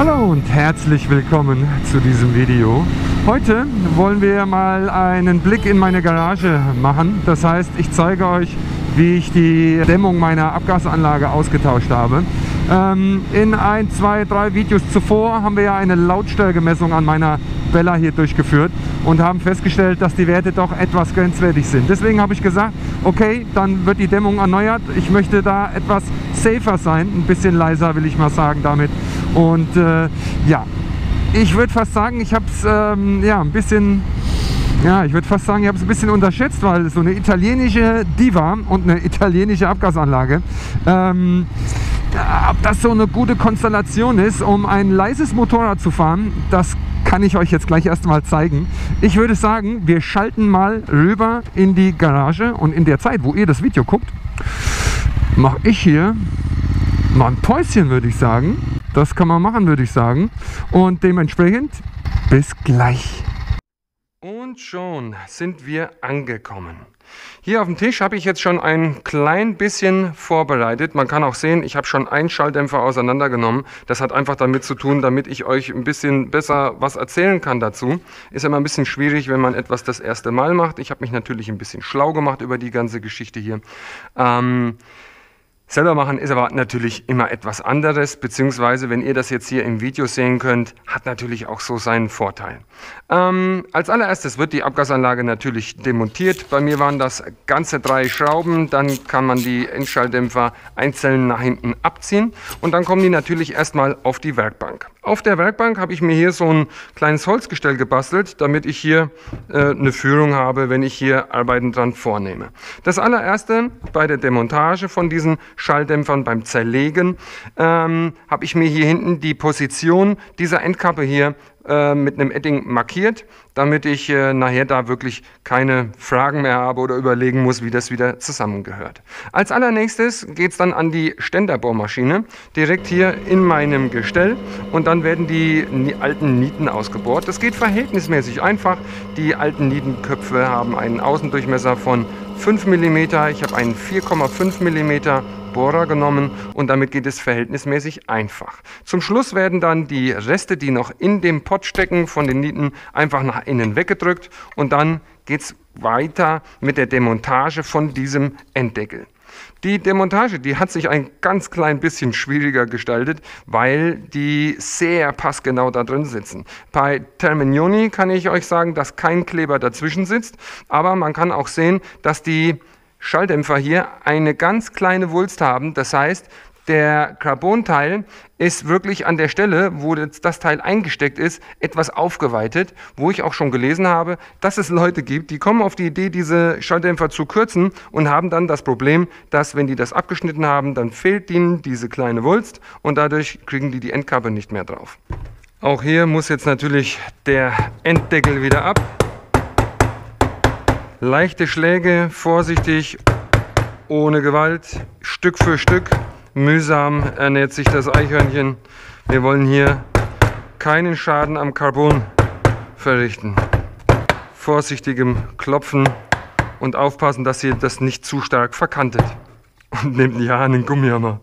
Hallo und herzlich willkommen zu diesem Video. Heute wollen wir mal einen Blick in meine Garage machen. Das heißt, ich zeige euch, wie ich die Dämmung meiner Abgasanlage ausgetauscht habe. In 1, 2, 3 Videos zuvor haben wir ja eine Lautstärkemessung an meiner Bella hier durchgeführt und haben festgestellt, dass die Werte doch etwas grenzwertig sind. Deswegen habe ich gesagt, okay, dann wird die Dämmung erneuert. Ich möchte da etwas safer sein, ein bisschen leiser will ich mal sagen damit. Und ja, ich würde fast sagen, ich habe es ein bisschen unterschätzt, weil so eine italienische Diva und eine italienische Abgasanlage, ob das so eine gute Konstellation ist, um ein leises Motorrad zu fahren, das kann ich euch jetzt gleich erstmal zeigen. Ich würde sagen, wir schalten mal rüber in die Garage und in der Zeit, wo ihr das Video guckt, mache ich hier mal ein Päuschen, würde ich sagen. Das kann man machen, würde ich sagen. Und dementsprechend bis gleich. Und schon sind wir angekommen. Hier auf dem Tisch habe ich jetzt schon ein klein bisschen vorbereitet. Man kann auch sehen, ich habe schon einen Schalldämpfer auseinandergenommen. Das hat einfach damit zu tun, damit ich euch ein bisschen besser was erzählen kann dazu. Ist immer ein bisschen schwierig, wenn man etwas das erste Mal macht. Ich habe mich natürlich ein bisschen schlau gemacht über die ganze Geschichte hier. Selber machen ist aber natürlich immer etwas anderes, beziehungsweise wenn ihr das jetzt hier im Video sehen könnt, hat natürlich auch so seinen Vorteil. Als allererstes wird die Abgasanlage natürlich demontiert. Bei mir waren das ganze 3 Schrauben, dann kann man die Endschalldämpfer einzeln nach hinten abziehen und dann kommen die natürlich erstmal auf die Werkbank. Auf der Werkbank habe ich mir hier so ein kleines Holzgestell gebastelt, damit ich hier eine Führung habe, wenn ich hier Arbeiten dran vornehme. Das allererste bei der Demontage von diesen Schalldämpfern beim Zerlegen habe ich mir hier hinten die Position dieser Endkappe hier mit einem Edding markiert, damit ich nachher da wirklich keine Fragen mehr habe oder überlegen muss, wie das wieder zusammengehört. Als allernächstes geht es dann an die Ständerbohrmaschine, direkt hier in meinem Gestell, und dann werden die alten Nieten ausgebohrt. Das geht verhältnismäßig einfach. Die alten Nietenköpfe haben einen Außendurchmesser von 5 mm, ich habe einen 4,5 mm Bohrer genommen und damit geht es verhältnismäßig einfach. Zum Schluss werden dann die Reste, die noch in dem Pott stecken, von den Nieten einfach nach innen weggedrückt und dann geht es weiter mit der Demontage von diesem Enddeckel. Die Demontage, die hat sich ein ganz klein bisschen schwieriger gestaltet, weil die sehr passgenau da drin sitzen. Bei Termignoni kann ich euch sagen, dass kein Kleber dazwischen sitzt, aber man kann auch sehen, dass die Schalldämpfer hier eine ganz kleine Wulst haben. Das heißt, der Carbonteil ist wirklich an der Stelle, wo das Teil eingesteckt ist, etwas aufgeweitet, wo ich auch schon gelesen habe, dass es Leute gibt, die kommen auf die Idee, diese Schalldämpfer zu kürzen und haben dann das Problem, dass wenn die das abgeschnitten haben, dann fehlt ihnen diese kleine Wulst und dadurch kriegen die die Endkappe nicht mehr drauf. Auch hier muss jetzt natürlich der Enddeckel wieder ab. Leichte Schläge, vorsichtig, ohne Gewalt, Stück für Stück. Mühsam ernährt sich das Eichhörnchen. Wir wollen hier keinen Schaden am Carbon verrichten. Vorsichtigem Klopfen und aufpassen, dass ihr das nicht zu stark verkantet. Und nehmt nicht an den Gummihammer.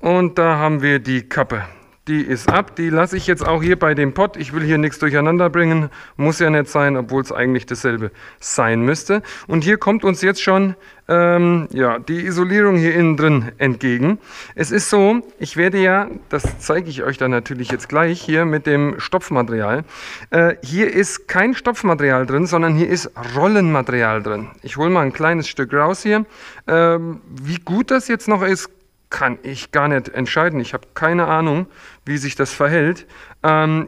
Und da haben wir die Kappe. Die ist ab, die lasse ich jetzt auch hier bei dem Pott. Ich will hier nichts durcheinander bringen, muss ja nicht sein, obwohl es eigentlich dasselbe sein müsste. Und hier kommt uns jetzt schon ja, die Isolierung hier innen drin entgegen. Es ist so, ich werde ja, das zeige ich euch dann natürlich jetzt gleich, hier mit dem Stopfmaterial. Hier ist kein Stopfmaterial drin, sondern hier ist Rollenmaterial drin. Ich hole mal ein kleines Stück raus hier. Wie gut das jetzt noch ist, kann ich gar nicht entscheiden. Ich habe keine Ahnung, wie sich das verhält.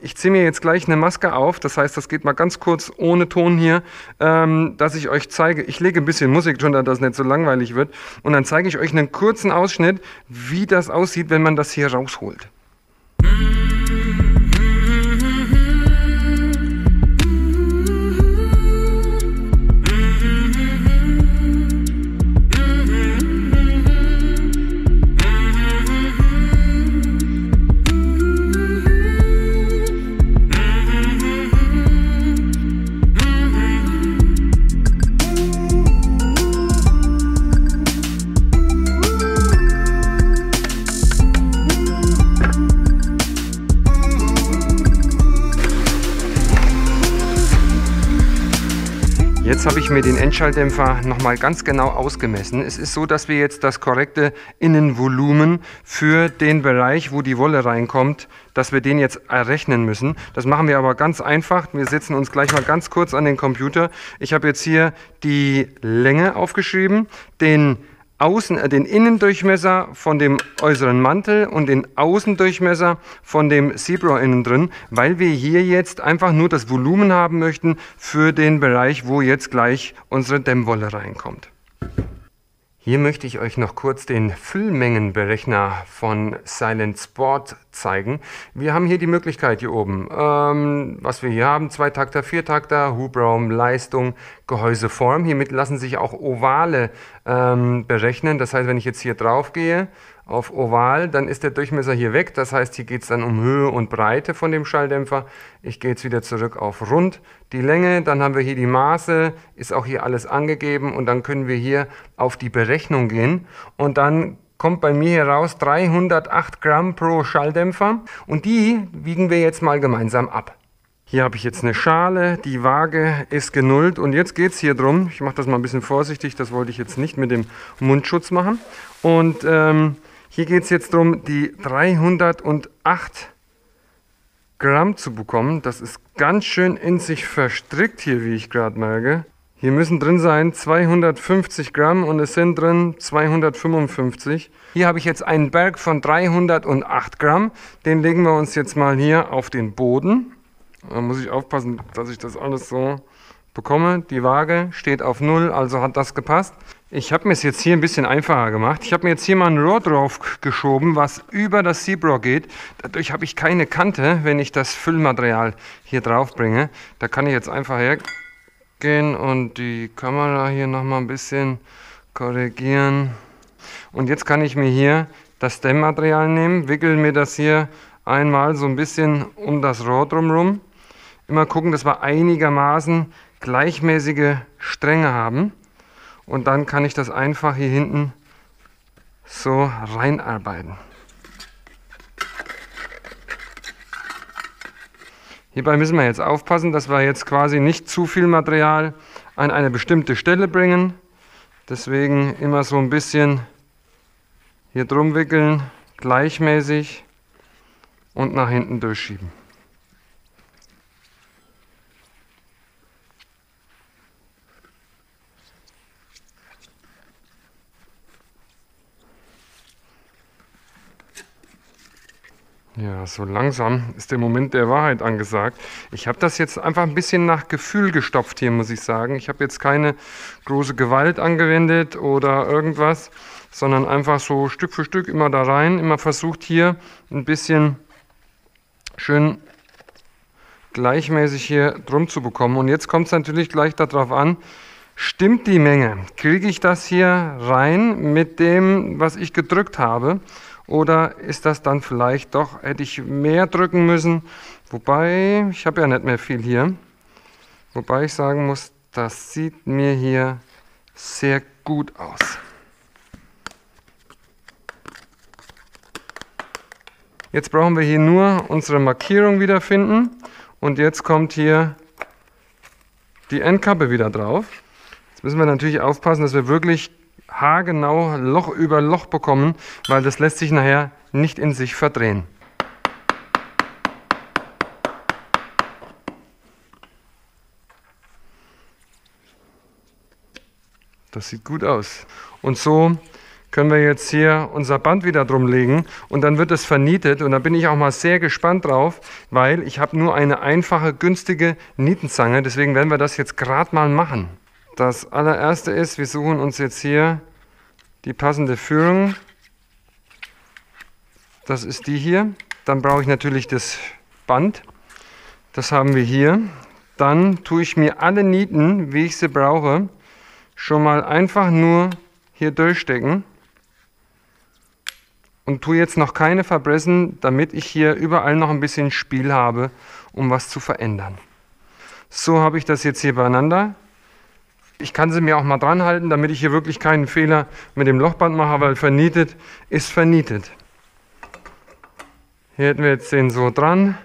Ich ziehe mir jetzt gleich eine Maske auf. Das heißt, das geht mal ganz kurz ohne Ton hier, dass ich euch zeige. Ich lege ein bisschen Musik drunter, dass es nicht so langweilig wird. Und dann zeige ich euch einen kurzen Ausschnitt, wie das aussieht, wenn man das hier rausholt. Jetzt habe ich mir den Endschalldämpfer nochmal ganz genau ausgemessen. Es ist so, dass wir jetzt das korrekte Innenvolumen für den Bereich, wo die Wolle reinkommt, dass wir den jetzt errechnen müssen. Das machen wir aber ganz einfach. Wir setzen uns gleich mal ganz kurz an den Computer. Ich habe jetzt hier die Länge aufgeschrieben, den Innendurchmesser von dem äußeren Mantel und den Außendurchmesser von dem Zebra innen drin, weil wir hier jetzt einfach nur das Volumen haben möchten für den Bereich, wo jetzt gleich unsere Dämmwolle reinkommt. Hier möchte ich euch noch kurz den Füllmengenberechner von Silent Sport zeigen. Wir haben hier die Möglichkeit hier oben, was wir hier haben, 2-Takter, 4-Takter, Hubraum, Leistung, Gehäuseform. Hiermit lassen sich auch Ovale berechnen. Das heißt, wenn ich jetzt hier drauf gehe auf Oval, dann ist der Durchmesser hier weg. Das heißt, hier geht es dann um Höhe und Breite von dem Schalldämpfer. Ich gehe jetzt wieder zurück auf Rund, die Länge. Dann haben wir hier die Maße, ist auch hier alles angegeben. Und dann können wir hier auf die Berechnung gehen. Und dann kommt bei mir heraus 308 Gramm pro Schalldämpfer. Und die wiegen wir jetzt mal gemeinsam ab. Hier habe ich jetzt eine Schale, die Waage ist genullt und jetzt geht es hier drum. Ich mache das mal ein bisschen vorsichtig, das wollte ich jetzt nicht mit dem Mundschutz machen. Und hier geht es jetzt darum, die 308 Gramm zu bekommen. Das ist ganz schön in sich verstrickt hier, wie ich gerade merke. Hier müssen drin sein 250 Gramm und es sind drin 255. Hier habe ich jetzt einen Berg von 308 Gramm. Den legen wir uns jetzt mal hier auf den Boden. Da muss ich aufpassen, dass ich das alles so bekomme. Die Waage steht auf 0, also hat das gepasst. Ich habe mir es jetzt hier ein bisschen einfacher gemacht. Ich habe mir jetzt hier mal ein Rohr drauf geschoben, was über das Zebra geht. Dadurch habe ich keine Kante, wenn ich das Füllmaterial hier drauf bringe. Da kann ich jetzt einfach hergehen und die Kamera hier nochmal ein bisschen korrigieren. Und jetzt kann ich mir hier das Dämmmaterial nehmen, wickel mir das hier einmal so ein bisschen um das Rohr drumherum. Immer gucken, dass wir einigermaßen gleichmäßige Stränge haben. Und dann kann ich das einfach hier hinten so reinarbeiten. Hierbei müssen wir jetzt aufpassen, dass wir jetzt quasi nicht zu viel Material an eine bestimmte Stelle bringen. Deswegen immer so ein bisschen hier drum wickeln, gleichmäßig und nach hinten durchschieben. Ja, so langsam ist der Moment der Wahrheit angesagt. Ich habe das jetzt einfach ein bisschen nach Gefühl gestopft hier, muss ich sagen. Ich habe jetzt keine große Gewalt angewendet oder irgendwas, sondern einfach so Stück für Stück immer da rein, immer versucht hier ein bisschen schön gleichmäßig hier drum zu bekommen. Und jetzt kommt es natürlich gleich darauf an, stimmt die Menge? Kriege ich das hier rein mit dem, was ich gedrückt habe? Oder ist das dann vielleicht doch, hätte ich mehr drücken müssen? Wobei, ich habe ja nicht mehr viel hier. Wobei ich sagen muss, das sieht mir hier sehr gut aus. Jetzt brauchen wir hier nur unsere Markierung wiederfinden. Und jetzt kommt hier die Endkappe wieder drauf. Jetzt müssen wir natürlich aufpassen, dass wir wirklich haargenau Loch über Loch bekommen, weil das lässt sich nachher nicht in sich verdrehen. Das sieht gut aus. Und so können wir jetzt hier unser Band wieder drum legen und dann wird es vernietet und da bin ich auch mal sehr gespannt drauf, weil ich habe nur eine einfache, günstige Nietenzange, deswegen werden wir das jetzt gerade mal machen. Das allererste ist, wir suchen uns jetzt hier die passende Führung. Das ist die hier. Dann brauche ich natürlich das Band. Das haben wir hier. Dann tue ich mir alle Nieten, wie ich sie brauche, schon mal einfach nur hier durchstecken. Und tue jetzt noch keine verpressen, damit ich hier überall noch ein bisschen Spiel habe, um was zu verändern. So habe ich das jetzt hier beieinander. Ich kann sie mir auch mal dran halten, damit ich hier wirklich keinen Fehler mit dem Lochband mache, weil vernietet ist vernietet. Hier hätten wir jetzt den so dran.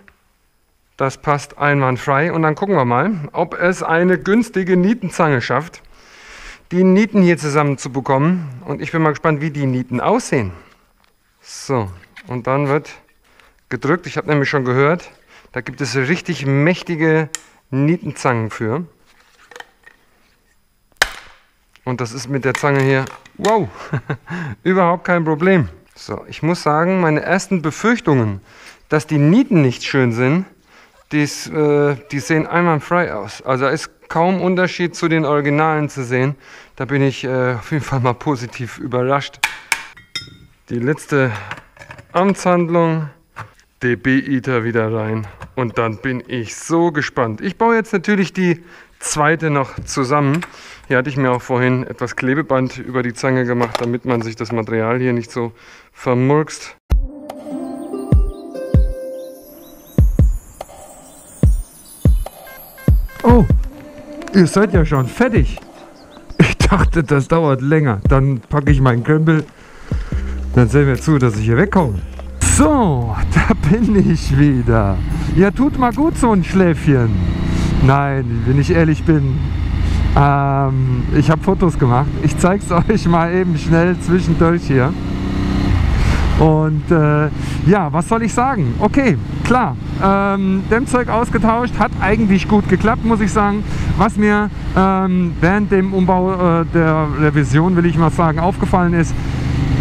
Das passt einwandfrei. Und dann gucken wir mal, ob es eine günstige Nietenzange schafft, die Nieten hier zusammen zu bekommen. Und ich bin mal gespannt, wie die Nieten aussehen. So, und dann wird gedrückt. Ich habe nämlich schon gehört, da gibt es richtig mächtige Nietenzangen für. Und das ist mit der Zange hier, wow, überhaupt kein Problem. So, ich muss sagen, meine ersten Befürchtungen, dass die Nieten nicht schön sind, die sehen einwandfrei aus. Also da ist kaum Unterschied zu den Originalen zu sehen. Da bin ich auf jeden Fall mal positiv überrascht. Die letzte Amtshandlung, den B-Eater wieder rein. Und dann bin ich so gespannt. Ich baue jetzt natürlich die zweite noch zusammen. Hier hatte ich mir auch vorhin etwas Klebeband über die Zange gemacht, damit man sich das Material hier nicht so vermurkst. Oh, ihr seid ja schon fertig. Ich dachte, das dauert länger. Dann packe ich meinen Krempel. Dann sehen wir zu, dass ich hier wegkomme. So, da bin ich wieder. Ja, tut mal gut so ein Schläfchen. Nein, wenn ich ehrlich bin, ich habe Fotos gemacht. Ich zeige es euch mal eben schnell zwischendurch hier. Und ja, was soll ich sagen? Okay, klar, dem Zeug ausgetauscht, hat eigentlich gut geklappt, muss ich sagen. Was mir während dem Umbau der Revision, will ich mal sagen, aufgefallen ist,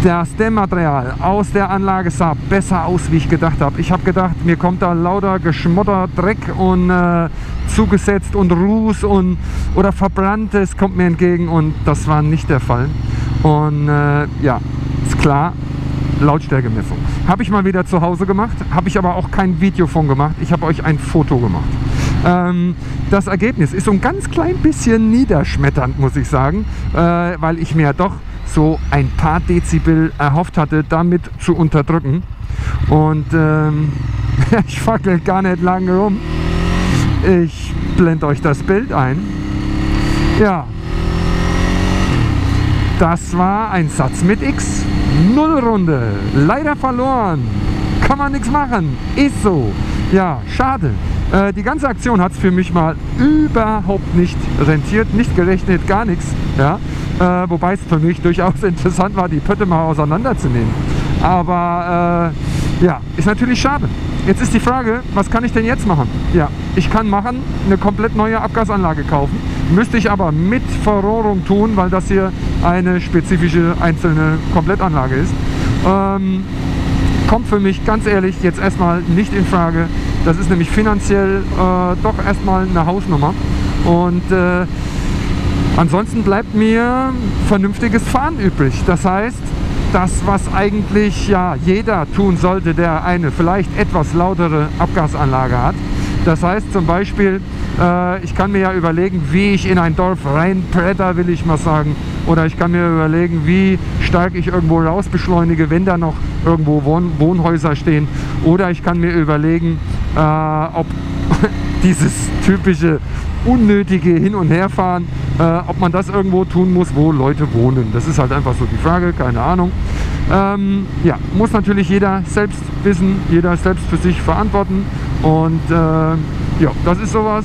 das Dämmmaterial aus der Anlage sah besser aus, wie ich gedacht habe. Ich habe gedacht, mir kommt da lauter Geschmodder, Dreck und zugesetzt und Ruß und oder Verbranntes kommt mir entgegen, und das war nicht der Fall. Und ja, ist klar, Lautstärkemessung. Habe ich mal wieder zu Hause gemacht, habe ich aber auch kein Video von gemacht, ich habe euch ein Foto gemacht. Das Ergebnis ist so ein ganz klein bisschen niederschmetternd, muss ich sagen, weil ich mir doch so ein paar Dezibel erhofft hatte, damit zu unterdrücken. Und ich fackel gar nicht lange rum. Ich blende euch das Bild ein. Ja, das war ein Satz mit X. Nullrunde. Leider verloren. Kann man nichts machen. Ist so. Ja, schade. Die ganze Aktion hat es für mich mal überhaupt nicht rentiert, nicht gerechnet, gar nichts. Ja? Wobei es für mich durchaus interessant war, die Pötte mal auseinanderzunehmen. Aber ja, ist natürlich schade. Jetzt ist die Frage, was kann ich denn jetzt machen? Ja, ich kann machen, eine komplett neue Abgasanlage kaufen. Müsste ich aber mit Verrohrung tun, weil das hier eine spezifische einzelne Komplettanlage ist. Kommt für mich ganz ehrlich jetzt erstmal nicht in Frage. Das ist nämlich finanziell doch erstmal eine Hausnummer. Und ansonsten bleibt mir vernünftiges Fahren übrig. Das heißt, das, was eigentlich ja jeder tun sollte, der eine vielleicht etwas lautere Abgasanlage hat. Das heißt zum Beispiel, ich kann mir ja überlegen, wie ich in ein Dorf reinbretter, will ich mal sagen. Oder ich kann mir überlegen, wie stark ich irgendwo raus beschleunige, wenn da noch irgendwo Wohnhäuser stehen. Oder ich kann mir überlegen, ob dieses typische unnötige Hin- und Herfahren, ob man das irgendwo tun muss, wo Leute wohnen. Das ist halt einfach so die Frage, keine Ahnung. Ja, muss natürlich jeder selbst wissen, jeder selbst für sich verantworten. Und ja, das ist sowas.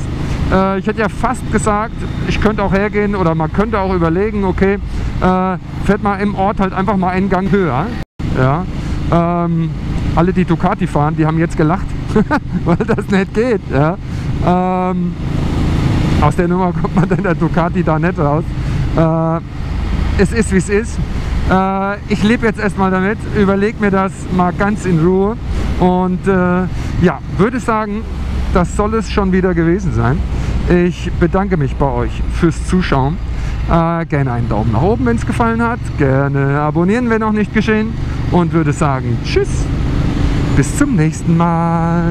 Ich hätte ja fast gesagt, ich könnte auch hergehen oder man könnte auch überlegen, okay, fährt man im Ort halt einfach mal einen Gang höher. Ja, alle, die Ducati fahren, die haben jetzt gelacht, weil das nicht geht. Ja. Aus der Nummer kommt man dann der Ducati da nicht raus. Es ist, wie es ist. Ich lebe jetzt erstmal damit, überlege mir das mal ganz in Ruhe. Und ja, würde sagen, das soll es schon wieder gewesen sein. Ich bedanke mich bei euch fürs Zuschauen. Gerne einen Daumen nach oben, wenn es gefallen hat. Gerne abonnieren, wenn noch nicht geschehen. Und würde sagen, tschüss, bis zum nächsten Mal.